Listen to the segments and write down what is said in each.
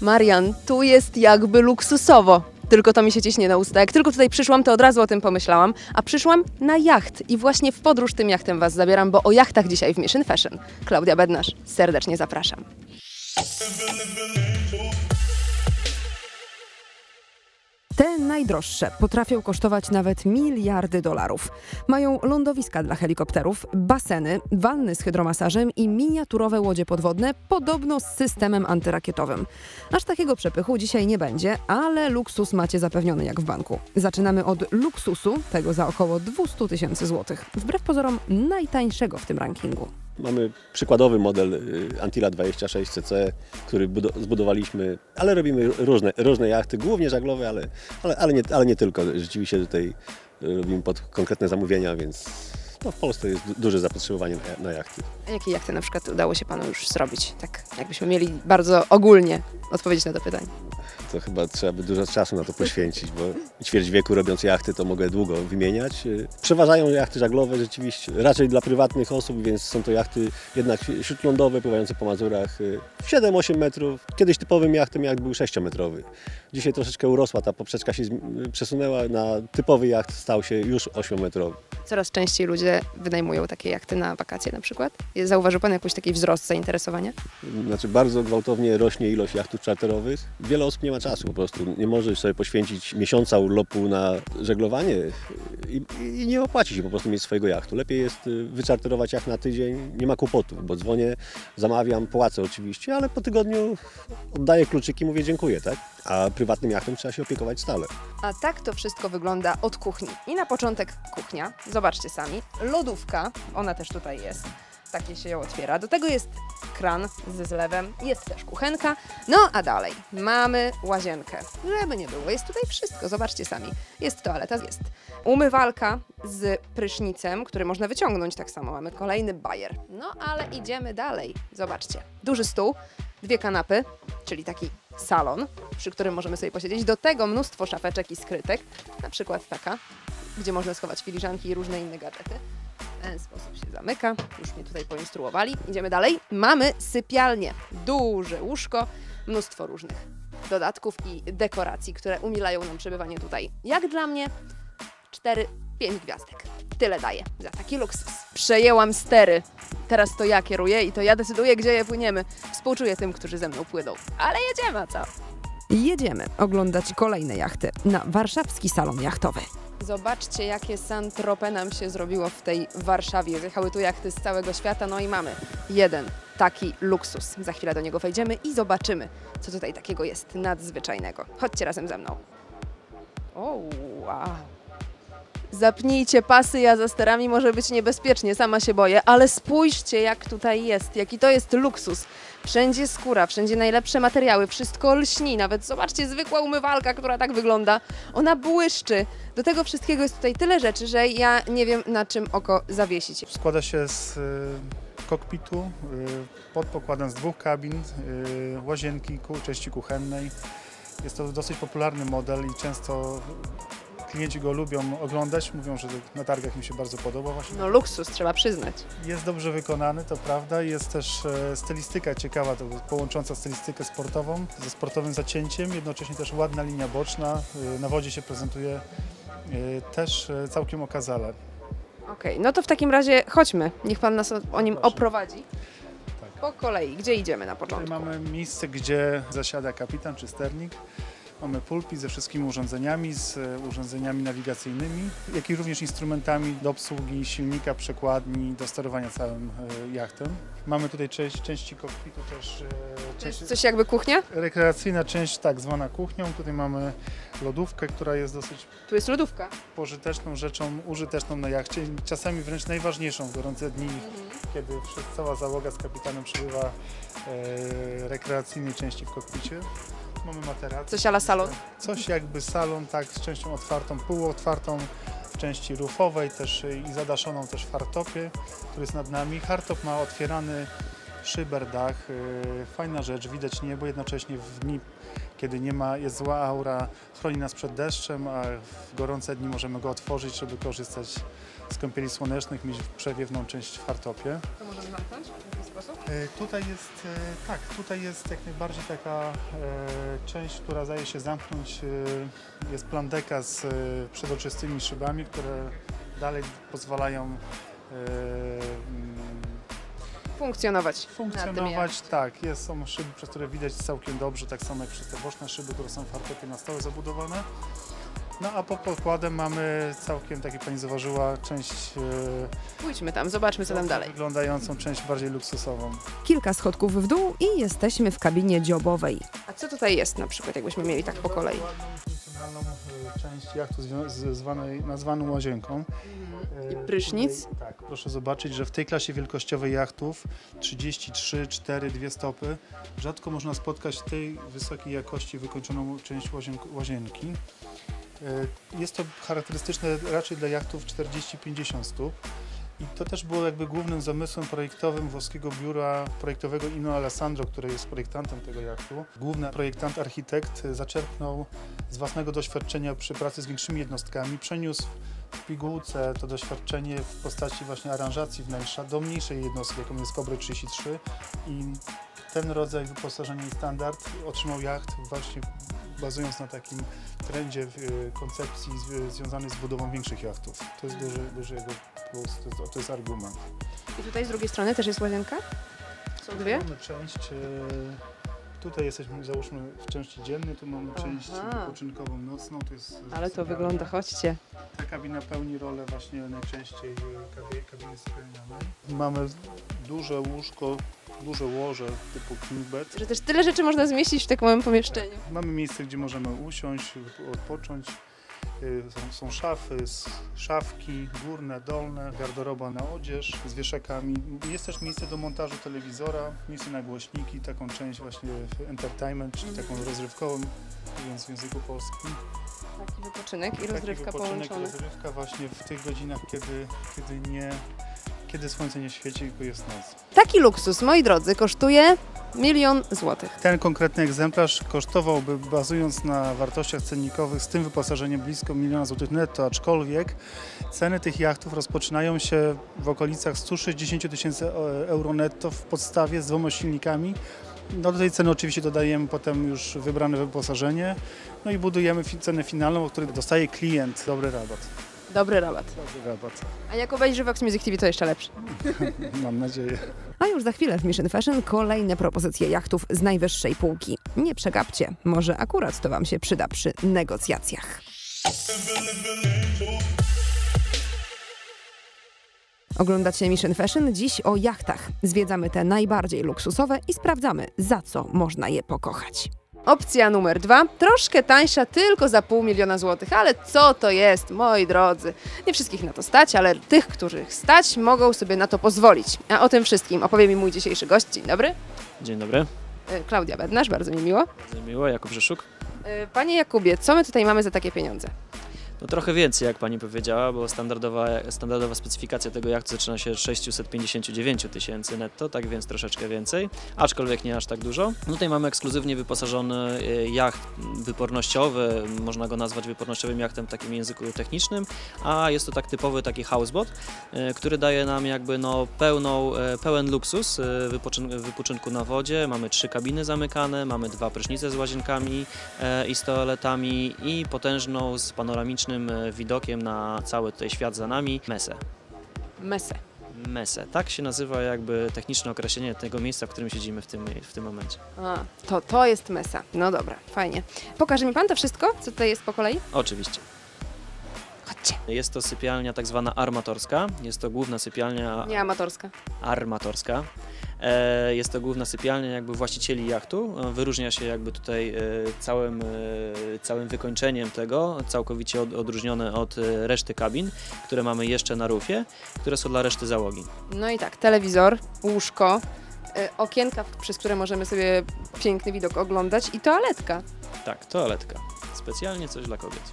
Marian, tu jest jakby luksusowo, tylko to mi się ciśnie na usta. Jak tylko tutaj przyszłam, to od razu o tym pomyślałam, a przyszłam na jacht i właśnie w podróż tym jachtem Was zabieram, bo o jachtach dzisiaj w Miszyn Faszyn. Klaudia Bednarz, serdecznie zapraszam. Te najdroższe potrafią kosztować nawet miliardy dolarów. Mają lądowiska dla helikopterów, baseny, wanny z hydromasażem i miniaturowe łodzie podwodne, podobno z systemem antyrakietowym. Aż takiego przepychu dzisiaj nie będzie, ale luksus macie zapewniony jak w banku. Zaczynamy od luksusu, tego za około 200 000 złotych. Wbrew pozorom najtańszego w tym rankingu. Mamy przykładowy model Antilla 26cc, który zbudowaliśmy, ale robimy różne jachty, głównie żaglowe, ale nie tylko. Rzeczywiście tutaj robimy pod konkretne zamówienia, więc no, w Polsce jest duże zapotrzebowanie na jachty. A jakie jachty na przykład udało się Panu już zrobić? Tak, jakbyśmy mieli bardzo ogólnie odpowiedzieć na to pytanie. To chyba trzeba by dużo czasu na to poświęcić, bo ćwierć wieku robiąc jachty to mogę długo wymieniać. Przeważają jachty żaglowe rzeczywiście, raczej dla prywatnych osób, więc są to jachty jednak śródlądowe, pływające po Mazurach 7-8 metrów. Kiedyś typowym jachtem jacht był 6-metrowy. Dzisiaj troszeczkę urosła, ta poprzeczka się przesunęła, na typowy jacht stał się już 8-metrowy. Coraz częściej ludzie wynajmują takie jachty na wakacje na przykład. Zauważył Pan jakiś taki wzrost zainteresowania? Znaczy bardzo gwałtownie rośnie ilość jachtów czarterowych. Wiele osób nie ma czasu po prostu. Nie możesz sobie poświęcić miesiąca urlopu na żeglowanie i nie opłaci się po prostu mieć swojego jachtu. Lepiej jest wyczarterować jacht na tydzień, nie ma kłopotów, bo dzwonię, zamawiam, płacę oczywiście, ale po tygodniu oddaję kluczyki, mówię dziękuję, tak? A prywatnym jachtem trzeba się opiekować stale. A tak to wszystko wygląda od kuchni. I na początek kuchnia, zobaczcie sami, lodówka, ona też tutaj jest. Takie się ją otwiera. Do tego jest kran ze zlewem, jest też kuchenka. No a dalej mamy łazienkę. Żeby nie było, jest tutaj wszystko, zobaczcie sami. Jest toaleta, jest umywalka z prysznicem, który można wyciągnąć tak samo. Mamy kolejny bajer. No ale idziemy dalej, zobaczcie. Duży stół, dwie kanapy, czyli taki salon, przy którym możemy sobie posiedzieć. Do tego mnóstwo szafeczek i skrytek, na przykład taka, gdzie można schować filiżanki i różne inne gadżety. W ten sposób się zamyka, już mnie tutaj poinstruowali. Idziemy dalej. Mamy sypialnię, duże łóżko, mnóstwo różnych dodatków i dekoracji, które umilają nam przebywanie tutaj. Jak dla mnie 4-5 gwiazdek. Tyle daję za taki luksus. Przejęłam stery. Teraz to ja kieruję i to ja decyduję, gdzie je płyniemy. Współczuję tym, którzy ze mną płyną. Ale jedziemy, co? Jedziemy oglądać kolejne jachty na warszawski salon jachtowy. Zobaczcie, jakie Saint-Tropez nam się zrobiło w tej Warszawie. Zjechały tu jachty z całego świata, no i mamy jeden taki luksus. Za chwilę do niego wejdziemy i zobaczymy, co tutaj takiego jest nadzwyczajnego. Chodźcie razem ze mną. O, wow. Zapnijcie pasy, ja za sterami, może być niebezpiecznie, sama się boję, ale spójrzcie, jak tutaj jest, jaki to jest luksus. Wszędzie skóra, wszędzie najlepsze materiały, wszystko lśni, nawet zobaczcie, zwykła umywalka, która tak wygląda, ona błyszczy. Do tego wszystkiego jest tutaj tyle rzeczy, że ja nie wiem, na czym oko zawiesić. Składa się z kokpitu, pod pokładem z dwóch kabin, łazienki, części kuchennej. Jest to dosyć popularny model i często klienci go lubią oglądać, mówią, że na targach im się bardzo podoba właśnie. No luksus, trzeba przyznać. Jest dobrze wykonany, to prawda. Jest też stylistyka ciekawa, to połącząca stylistykę sportową ze sportowym zacięciem. Jednocześnie też ładna linia boczna. Na wodzie się prezentuje też całkiem okazale. Okej, no to w takim razie chodźmy. Niech Pan nas o nim oprowadzi. Tak. Po kolei, gdzie idziemy na początku? Tutaj mamy miejsce, gdzie zasiada kapitan czy sternik. Mamy pulpit ze wszystkimi urządzeniami, z urządzeniami nawigacyjnymi, jak i również instrumentami do obsługi silnika, przekładni, do sterowania całym jachtem. Mamy tutaj części kokpitu też. Coś jakby kuchnia? Rekreacyjna część, tak zwana kuchnią. Tutaj mamy lodówkę, która jest dosyć. Tu jest lodówka. Pożyteczną rzeczą, użyteczną na jachcie. Czasami wręcz najważniejszą w gorące dni, kiedy cała załoga z kapitanem przebywa rekreacyjnej części w kokpicie. Mamy materac. Coś ala salon? Coś jakby salon, tak, z częścią otwartą, półotwartą, w części rufowej też i zadaszoną też w hartopie, który jest nad nami. Hartop ma otwierany szyber, dach, fajna rzecz, widać niebo, jednocześnie w dni, kiedy nie ma, jest zła aura, chroni nas przed deszczem, a w gorące dni możemy go otworzyć, żeby korzystać z kąpieli słonecznych, mieć przewiewną część w hartopie. To możemy zamknąć w jakiś sposób? Tutaj jest jak najbardziej taka część, która zdaje się zamknąć. Jest plandeka z przedoczystymi szybami, które dalej pozwalają funkcjonować. Tak, są szyby, przez które widać całkiem dobrze, tak samo jak przez te boczne szyby, które są w parkecie na stałe zabudowane. No a po podkładem mamy całkiem, tak jak pani zauważyła, część... Pójdźmy tam, zobaczmy co tam dalej. ...wyglądającą część bardziej luksusową. Kilka schodków w dół i jesteśmy w kabinie dziobowej. A co tutaj jest na przykład, jakbyśmy mieli tak po kolei? Funkcjonalną część jachtu nazwaną łazienką. I prysznic? Tutaj, tak, proszę zobaczyć, że w tej klasie wielkościowej jachtów 33, 4, 2 stopy rzadko można spotkać tej wysokiej jakości wykończoną część łazienki. Jest to charakterystyczne raczej dla jachtów 40-50 stóp i to też było jakby głównym zamysłem projektowym włoskiego biura projektowego Ino Alessandro, który jest projektantem tego jachtu. Główny projektant, architekt zaczerpnął z własnego doświadczenia przy pracy z większymi jednostkami, przeniósł w pigułce to doświadczenie w postaci właśnie aranżacji wnętrza do mniejszej jednostki, jaką jest Cobra 33 i ten rodzaj wyposażenia i standard otrzymał jacht właśnie bazując na takim trendzie koncepcji związanej z budową większych jachtów. To jest duży jego plus, to jest argument. I tutaj z drugiej strony też jest łazienka? Są dwie? Mamy część, tutaj jesteśmy załóżmy w części dziennej, tu mamy część wypoczynkową, nocną. To jest ale to sypialnia. Wygląda, chodźcie. Ta kabina pełni rolę właśnie najczęściej kabiny sypialnianej. Mamy duże łóżko, duże łoże typu king bed. Że też tyle rzeczy można zmieścić w tak małym pomieszczeniu. Mamy miejsce, gdzie możemy usiąść, odpocząć. Są szafy, szafki górne, dolne, garderoba na odzież z wieszakami. Jest też miejsce do montażu telewizora, miejsce na głośniki, taką część właśnie entertainment, czyli taką rozrywkową, mówiąc w języku polskim. Taki wypoczynek i rozrywka połączone. Rozrywka właśnie w tych godzinach, kiedy słońce nie świeci, tylko jest noc. Taki luksus, moi drodzy, kosztuje 1 000 000 złotych. Ten konkretny egzemplarz kosztowałby, bazując na wartościach cennikowych, z tym wyposażeniem blisko 1 000 000 złotych netto, aczkolwiek ceny tych jachtów rozpoczynają się w okolicach 160 000 euro netto w podstawie z 2 silnikami. No do tej ceny oczywiście dodajemy potem już wybrane wyposażenie, no i budujemy cenę finalną, o której dostaje klient. Dobry rabat. Dobry rabat. Dobry rabat. A jak obejrzy Vox Music TV, to jeszcze lepszy. Mam nadzieję. A już za chwilę w Miszyn Faszyn kolejne propozycje jachtów z najwyższej półki. Nie przegapcie, może akurat to wam się przyda przy negocjacjach. Oglądacie Miszyn Faszyn, dziś o jachtach. Zwiedzamy te najbardziej luksusowe i sprawdzamy, za co można je pokochać. Opcja numer 2, troszkę tańsza, tylko za 500 000 złotych, ale co to jest, moi drodzy? Nie wszystkich na to stać, ale tych, których stać, mogą sobie na to pozwolić. A o tym wszystkim opowie mi mój dzisiejszy gość. Dzień dobry. Dzień dobry. Klaudia Bednarz, bardzo mi miło. Bardzo miło, Jakub Rzeszuk. Panie Jakubie, co my tutaj mamy za takie pieniądze? No trochę więcej, jak pani powiedziała, bo standardowa specyfikacja tego jachtu zaczyna się od 659 000 netto, tak więc troszeczkę więcej, aczkolwiek nie aż tak dużo. Tutaj mamy ekskluzywnie wyposażony jacht wypornościowy, można go nazwać wypornościowym jachtem w takim języku technicznym, a jest to tak typowy taki houseboat, który daje nam jakby no pełen luksus wypoczynku na wodzie. Mamy 3 kabiny zamykane, mamy 2 prysznice z łazienkami i z toaletami i potężną z panoramiczną widokiem na cały tutaj świat za nami, mesę. Mesę. Mesę. Tak się nazywa jakby techniczne określenie tego miejsca, w którym siedzimy w tym momencie. A, to jest mesa. No dobra, fajnie. Pokaże mi pan to wszystko, co tutaj jest po kolei? Oczywiście. Chodźcie. Jest to sypialnia tak zwana armatorska. Jest to główna sypialnia... Nie amatorska. Armatorska. Jest to główna sypialnia jakby właścicieli jachtu, wyróżnia się jakby tutaj całym wykończeniem tego, całkowicie odróżnione od reszty kabin, które mamy jeszcze na rufie, które są dla reszty załogi. No i tak, telewizor, łóżko, okienka, przez które możemy sobie piękny widok oglądać i toaletka. Tak, toaletka. Specjalnie coś dla kobiet.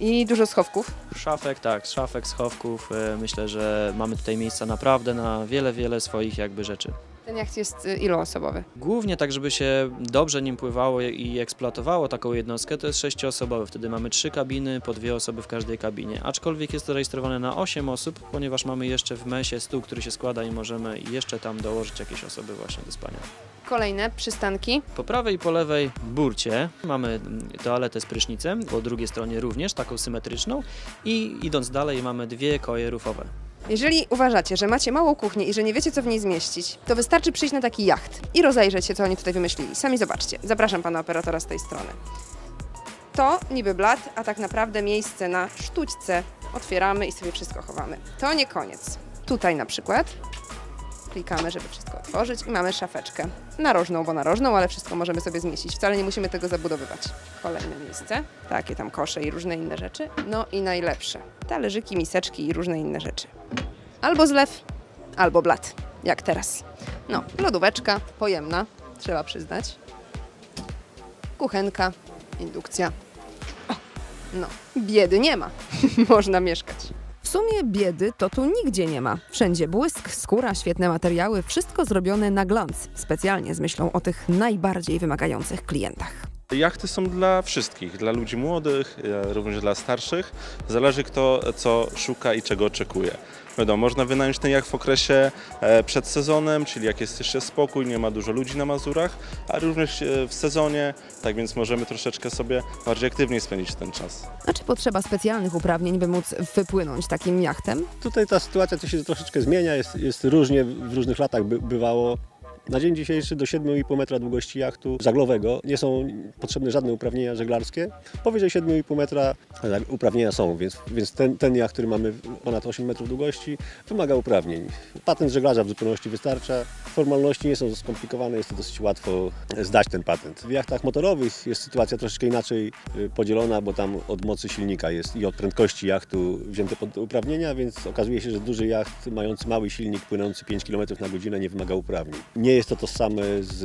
I dużo schowków? Szafek, tak, schowków. Myślę, że mamy tutaj miejsca naprawdę na wiele swoich jakby rzeczy. Ten jacht jest iloosobowy? Głównie tak, żeby się dobrze nim pływało i eksploatowało taką jednostkę, to jest 6-osobowy. Wtedy mamy 3 kabiny, po 2 osoby w każdej kabinie. Aczkolwiek jest to rejestrowane na 8 osób, ponieważ mamy jeszcze w mesie stół, który się składa i możemy jeszcze tam dołożyć jakieś osoby właśnie do spania. Kolejne przystanki. Po prawej i po lewej burcie mamy toaletę z prysznicem, po drugiej stronie również taką symetryczną i idąc dalej mamy 2 koje rufowe. Jeżeli uważacie, że macie małą kuchnię i że nie wiecie, co w niej zmieścić, to wystarczy przyjść na taki jacht i rozejrzeć się, co oni tutaj wymyślili. Sami zobaczcie. Zapraszam pana operatora z tej strony. To niby blat, a tak naprawdę miejsce na sztućce. Otwieramy i sobie wszystko chowamy. To nie koniec. Tutaj na przykład klikamy, żeby wszystko otworzyć i mamy szafeczkę. Narożną, bo narożną, ale wszystko możemy sobie zmieścić. Wcale nie musimy tego zabudowywać. Kolejne miejsce. Takie tam kosze i różne inne rzeczy. No i najlepsze. Talerzyki, miseczki i różne inne rzeczy. Albo zlew, albo blat. Jak teraz. No, lodóweczka pojemna, trzeba przyznać. Kuchenka, indukcja. O, no, biedy nie ma. Można mieszkać. W sumie biedy to tu nigdzie nie ma. Wszędzie błysk, skóra, świetne materiały, wszystko zrobione na glans. Specjalnie z myślą o tych najbardziej wymagających klientach. Jachty są dla wszystkich, dla ludzi młodych, również dla starszych. Zależy kto co szuka i czego oczekuje. Wiadomo, można wynająć ten jacht w okresie przed sezonem, czyli jak jest jeszcze spokój, nie ma dużo ludzi na Mazurach, a również w sezonie, tak więc możemy troszeczkę sobie bardziej aktywniej spędzić ten czas. A czy potrzeba specjalnych uprawnień, by móc wypłynąć takim jachtem? Tutaj ta sytuacja to się troszeczkę zmienia, jest różnie, w różnych latach bywało. Na dzień dzisiejszy do 7,5 metra długości jachtu żaglowego nie są potrzebne żadne uprawnienia żeglarskie. Powyżej 7,5 metra uprawnienia są, więc ten jacht, który mamy ponad 8 metrów długości, wymaga uprawnień. Patent żeglarza w zupełności wystarcza. Formalności nie są skomplikowane, jest to dosyć łatwo zdać ten patent. W jachtach motorowych jest sytuacja troszeczkę inaczej podzielona, bo tam od mocy silnika jest i od prędkości jachtu wzięte pod uprawnienia, więc okazuje się, że duży jacht mający mały silnik płynący 5 km na godzinę nie wymaga uprawnień. Nie jest to samo z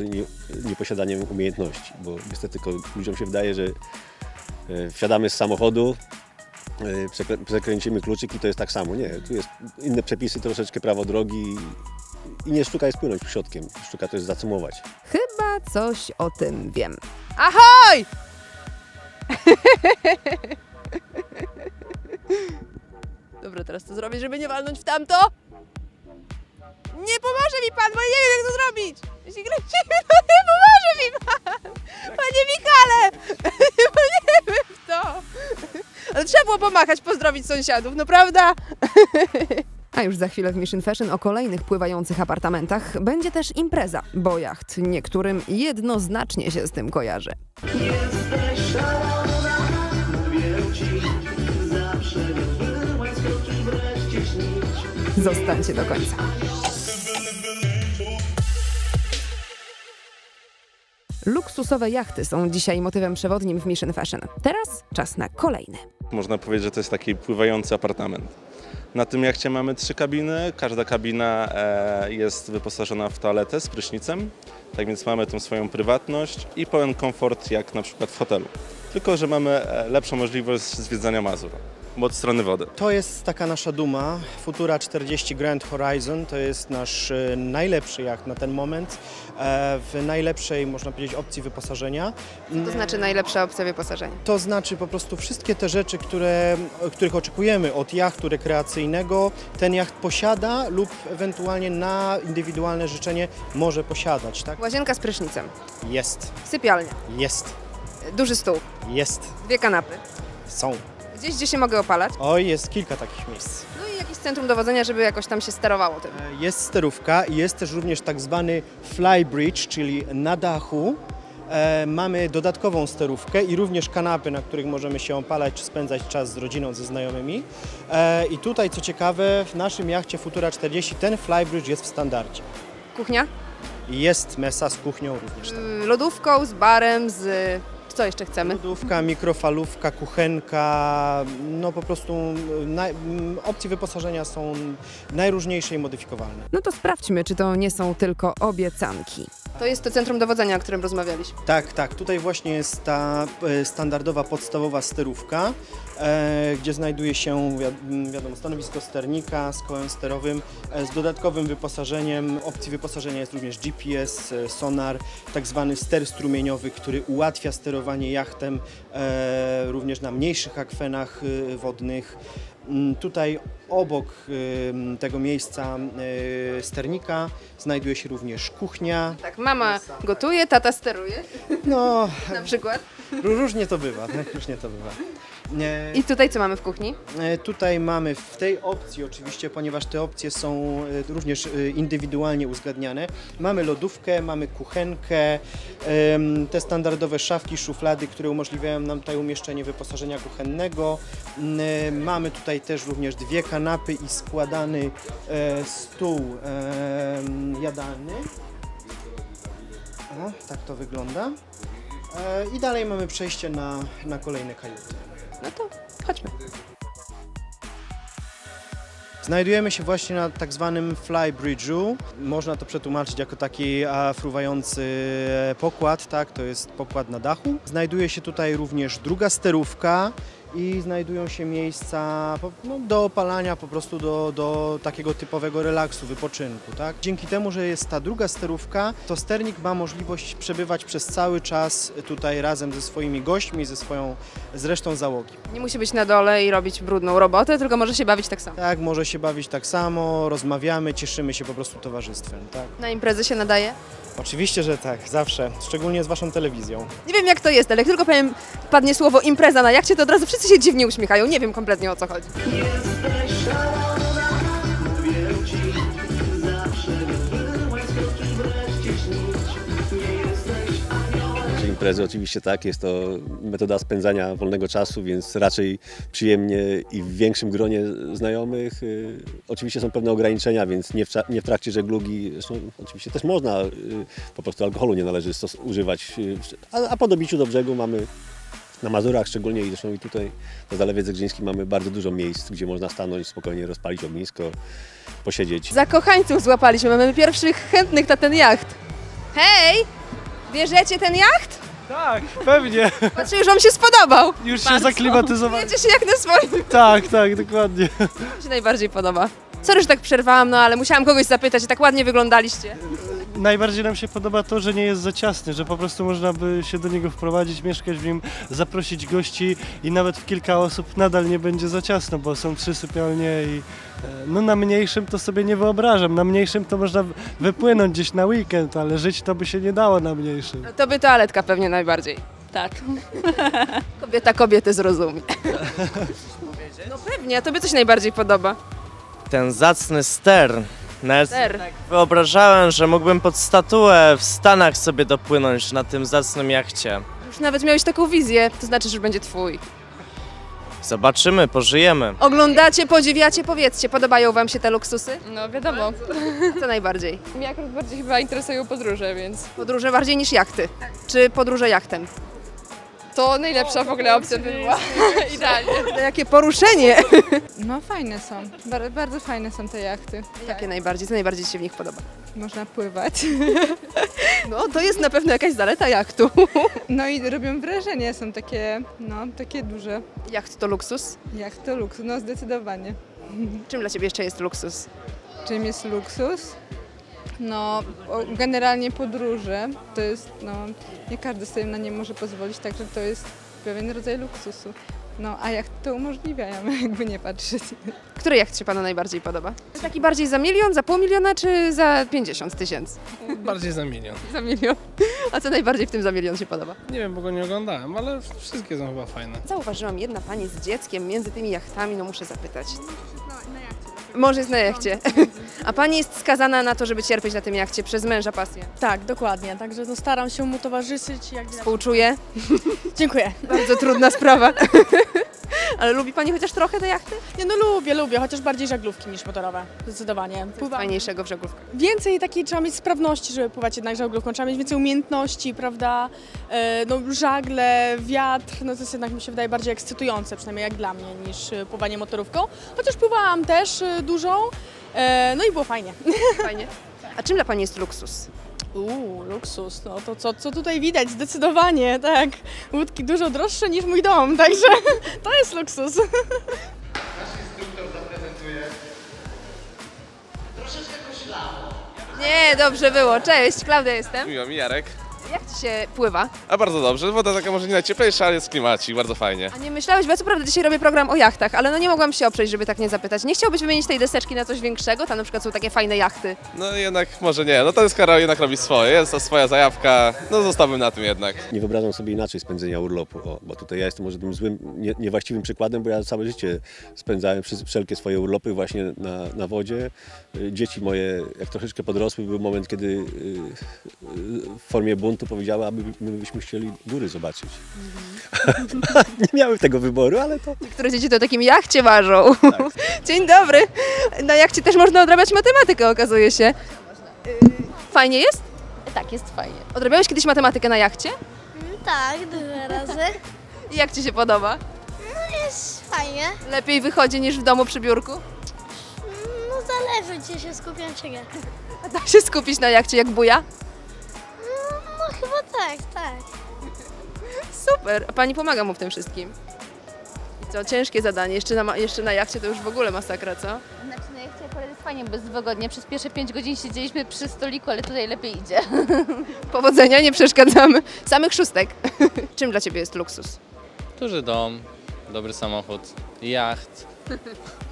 nieposiadaniem umiejętności, bo niestety ludziom się wydaje, że wsiadamy z samochodu, przekręcimy kluczyk i to jest tak samo. Nie, tu jest inne przepisy, troszeczkę prawo drogi i nie sztuka jest płynąć przodkiem, sztuka to jest zacumować. Chyba coś o tym wiem. Ahoj! Dobra, teraz to zrobię, żeby nie walnąć w tamto. Nie pomoże mi pan, bo ja nie wiem, jak to zrobić! Jeśli kręcimy, to nie pomoże mi pan! Panie Michale! Bo nie wiem w to! Ale trzeba było pomachać, pozdrowić sąsiadów, no prawda? A już za chwilę w Miszyn Faszyn o kolejnych pływających apartamentach będzie też impreza, bo jacht niektórym jednoznacznie się z tym kojarzy. Jesteś szalona, mówię ci, zawsze byłaś, skąd wreszcie śnić. Zostańcie do końca. Luksusowe jachty są dzisiaj motywem przewodnim w Miszyn Faszyn. Teraz czas na kolejny. Można powiedzieć, że to jest taki pływający apartament. Na tym jachcie mamy 3 kabiny. Każda kabina jest wyposażona w toaletę z prysznicem. Tak więc mamy tą swoją prywatność i pełen komfort jak na przykład w hotelu. Tylko że mamy lepszą możliwość zwiedzania Mazur od strony wody. To jest taka nasza duma. Futura 40 Grand Horizon to jest nasz najlepszy jacht na ten moment. W najlepszej, można powiedzieć, opcji wyposażenia. To znaczy najlepsza opcja wyposażenia? To znaczy po prostu wszystkie te rzeczy, których oczekujemy od jachtu rekreacyjnego, ten jacht posiada lub ewentualnie na indywidualne życzenie może posiadać. Tak? Łazienka z prysznicem? Jest. Sypialnia? Jest. Duży stół? Jest. 2 kanapy? Są. Gdzieś, gdzie się mogę opalać? Oj, jest kilka takich miejsc. No i jakieś centrum dowodzenia, żeby jakoś tam się sterowało tym. Jest sterówka i jest też również tak zwany fly bridge, czyli na dachu mamy dodatkową sterówkę i również kanapy, na których możemy się opalać czy spędzać czas z rodziną, ze znajomymi. I tutaj, co ciekawe, w naszym jachcie Futura 40 ten fly bridge jest w standardzie. Kuchnia? Jest mesa z kuchnią również. Tak. Lodówką, z barem, z... Co jeszcze chcemy? Lodówka, mikrofalówka, kuchenka, no po prostu opcje wyposażenia są najróżniejsze i modyfikowalne. No to sprawdźmy, czy to nie są tylko obiecanki. To jest to centrum dowodzenia, o którym rozmawialiśmy. Tak, tak. Tutaj właśnie jest ta standardowa, podstawowa sterówka, gdzie znajduje się, wiadomo, stanowisko sternika z kołem sterowym, z dodatkowym wyposażeniem. Opcji wyposażenia jest również GPS, sonar, tak zwany ster strumieniowy, który ułatwia sterowanie jachtem również na mniejszych akwenach wodnych. Tutaj obok tego miejsca sternika znajduje się również kuchnia. Tak, mama gotuje, tata steruje. No, na przykład. Różnie to bywa, tak? Różnie to bywa. I tutaj co mamy w kuchni? Tutaj mamy w tej opcji oczywiście, ponieważ te opcje są również indywidualnie uzgadniane. Mamy lodówkę, mamy kuchenkę, te standardowe szafki, szuflady, które umożliwiają nam tutaj umieszczenie wyposażenia kuchennego. Mamy tutaj też również dwie kanapy i składany stół jadalny. O, tak to wygląda. I dalej mamy przejście na kolejne kajuty. No to chodźmy. Znajdujemy się właśnie na tak zwanym fly bridge'u. Można to przetłumaczyć jako taki fruwający pokład, tak? To jest pokład na dachu. Znajduje się tutaj również druga sterówka i znajdują się miejsca do opalania, po prostu do takiego typowego relaksu, wypoczynku. Tak? Dzięki temu, że jest ta druga sterówka, to sternik ma możliwość przebywać przez cały czas tutaj razem ze swoimi gośćmi, z resztą załogi. Nie musi być na dole i robić brudną robotę, tylko może się bawić tak samo. Tak, może się bawić tak samo, rozmawiamy, cieszymy się po prostu towarzystwem. Tak? Na imprezy się nadaje? Oczywiście, że tak, zawsze, szczególnie z waszą telewizją. Nie wiem jak to jest, ale jak tylko powiem, padnie słowo impreza na jachcie, to od razu wszyscy się dziwnie uśmiechają, nie wiem kompletnie o co chodzi. Imprezy oczywiście tak, jest to metoda spędzania wolnego czasu, więc raczej przyjemnie i w większym gronie znajomych. Oczywiście są pewne ograniczenia, więc nie w trakcie żeglugi, zresztą oczywiście też można, po prostu alkoholu nie należy używać, a po dobiciu do brzegu mamy na Mazurach szczególnie i zresztą i tutaj na Zalewie Zegrzyńskim mamy bardzo dużo miejsc, gdzie można stanąć, spokojnie rozpalić ognisko, posiedzieć. Zakochańców złapaliśmy, mamy pierwszych chętnych na ten jacht. Hej! Bierzecie ten jacht? Tak, pewnie. Patrzę, już wam się spodobał. Już się zaklimatyzowałem. Wiecie się jak na swoim. Tak, tak, dokładnie. Co mi się najbardziej podoba? Sorry, że tak przerwałam, no ale musiałam kogoś zapytać i tak ładnie wyglądaliście. Najbardziej nam się podoba to, że nie jest za ciasny, że po prostu można by się do niego wprowadzić, mieszkać w nim, zaprosić gości i nawet w kilka osób nadal nie będzie za ciasno, bo są 3 sypialnie i no na mniejszym to sobie nie wyobrażam. Na mniejszym to można wypłynąć gdzieś na weekend, ale żyć to by się nie dało na mniejszym. No to by toaletka pewnie najbardziej. Tak. Kobieta kobiety zrozumie. No pewnie, a tobie coś najbardziej podoba? Ten zacny ster. Tak. Wyobrażałem, że mógłbym pod statuę w Stanach sobie dopłynąć na tym zacnym jachcie. Już nawet miałeś taką wizję, to znaczy, że będzie twój. Zobaczymy, pożyjemy. Oglądacie, podziwiacie, powiedzcie, podobają wam się te luksusy? No wiadomo. Co najbardziej? Mnie akurat bardziej chyba interesują podróże, więc... Podróże bardziej niż jachty? Tak. Czy podróże jachtem? To najlepsza w ogóle opcja by była. Idealnie. Jakie poruszenie! No fajne są, bardzo fajne są te jachty. Jakie najbardziej, co najbardziej ci się w nich podoba? Można pływać. No to jest na pewno jakaś zaleta jachtu. No i robią wrażenie, są takie, no takie duże. Jacht to luksus? Jacht to luksus, no zdecydowanie. Czym dla ciebie jeszcze jest luksus? Czym jest luksus? No, generalnie podróże, to jest, no, nie każdy sobie na nie może pozwolić, także to jest pewien rodzaj luksusu. No, a jacht to umożliwiają, jakby nie patrzeć. Który jacht się panu najbardziej podoba? Czy taki bardziej za milion, za pół miliona, czy za 50 tysięcy? Bardziej za milion. Za milion. A co najbardziej w tym za milion się podoba? Nie wiem, bo go nie oglądałem, ale wszystkie są chyba fajne. Zauważyłam, jedna pani z dzieckiem między tymi jachtami, no muszę zapytać. Mąż jest na jachcie. A pani jest skazana na to, żeby cierpieć na tym jachcie przez męża pasję. Tak, dokładnie. Także no, staram się mu towarzyszyć. Jak współczuję. Dziękuję. Bardzo trudna sprawa. Ale lubi pani chociaż trochę te jachty? Nie, no lubię, chociaż bardziej żaglówki niż motorowe. Zdecydowanie. Pływa... Fajniejszego w żaglówkę. Więcej takiej trzeba mieć sprawności, żeby pływać jednak żaglówką. Trzeba mieć więcej umiejętności, prawda? No żagle, wiatr, no to jest jednak mi się wydaje bardziej ekscytujące, przynajmniej jak dla mnie, niż pływanie motorówką. Chociaż pływałam też dużo, no i było fajnie. Fajnie. A czym dla pani jest luksus? Luksus, no to co tutaj widać, zdecydowanie, tak. Łódki dużo droższe niż mój dom, także to jest luksus. Nasz instruktor zaprezentuje troszeczkę koślawo. Nie, dobrze było. Cześć, Klaudia jestem. Miło mi, Jarek. Jak Ci się pływa? A bardzo dobrze, woda taka może nie najcieplejsza, ale jest klimacik, bardzo fajnie. A nie myślałeś, bo ja co prawda dzisiaj robię program o jachtach, ale no nie mogłam się oprzeć, żeby tak nie zapytać. Nie chciałbyś wymienić tej deseczki na coś większego? Tam na przykład są takie fajne jachty. No jednak może nie, no to jest Karol, jednak robi swoje, jest to swoja zajawka, no zostałbym na tym jednak. Nie wyobrażam sobie inaczej spędzenia urlopu, bo tutaj ja jestem może tym złym, niewłaściwym przykładem, bo ja całe życie spędzałem wszelkie swoje urlopy właśnie na wodzie. Dzieci moje, jak troszeczkę podrosły, był moment, kiedy w formie buntu to powiedziała, abyśmy chcieli góry zobaczyć. Nie miałem tego wyboru, ale to... Niektóre dzieci to takim jachcie marzą. Tak. Dzień dobry. Na jachcie też można odrabiać matematykę, okazuje się. Fajnie jest? Tak, jest fajnie. Odrabiałeś kiedyś matematykę na jachcie? Tak, dużo razy. I jak Ci się podoba? No jest fajnie. Lepiej wychodzi niż w domu przy biurku? No zależy, gdzie się skupiam, czy nie. A da się skupić na jachcie jak buja? Chyba tak, tak. Super, a Pani pomaga mu w tym wszystkim. I co, ciężkie zadanie, jeszcze na jachcie to już w ogóle masakra, co? Znaczy na jachcie akurat jest fajnie, bo jest wygodnie. Przez pierwsze 5 godzin siedzieliśmy przy stoliku, ale tutaj lepiej idzie. Powodzenia, nie przeszkadzamy. Samych szóstek. Czym dla Ciebie jest luksus? Duży dom, dobry samochód, jacht.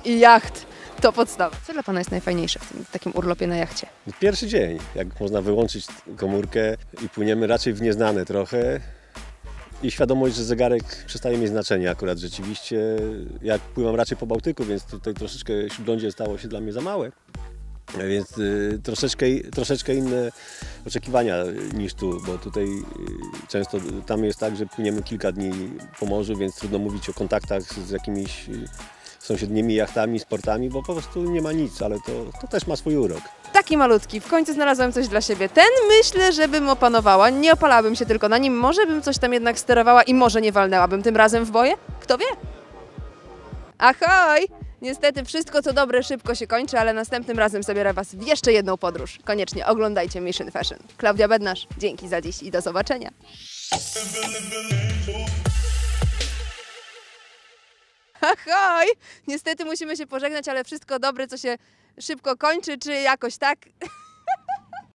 I jacht. To podstawa. Co dla Pana jest najfajniejsze w tym takim urlopie na jachcie? Pierwszy dzień, jak można wyłączyć komórkę i płyniemy raczej w nieznane trochę i świadomość, że zegarek przestaje mieć znaczenie akurat rzeczywiście. Jak pływam raczej po Bałtyku, więc tutaj troszeczkę śródlądzie stało się dla mnie za małe, więc troszeczkę inne oczekiwania niż tu, bo tutaj często tam jest tak, że płyniemy kilka dni po morzu, więc trudno mówić o kontaktach z jakimiś sąsiednimi jachtami, sportami, bo po prostu nie ma nic, ale to też ma swój urok. Taki malutki, w końcu znalazłem coś dla siebie. Ten myślę, że bym opanowała, nie opalałabym się tylko na nim, może bym coś tam jednak sterowała i może nie walnęłabym tym razem w boje? Kto wie? Ahoj! Niestety wszystko co dobre szybko się kończy, ale następnym razem zabiorę Was w jeszcze jedną podróż. Koniecznie oglądajcie Miszyn Faszyn. Klaudia Bednarz, dzięki za dziś i do zobaczenia. Ahoj! Niestety musimy się pożegnać, ale wszystko dobre, co się szybko kończy, czy jakoś tak?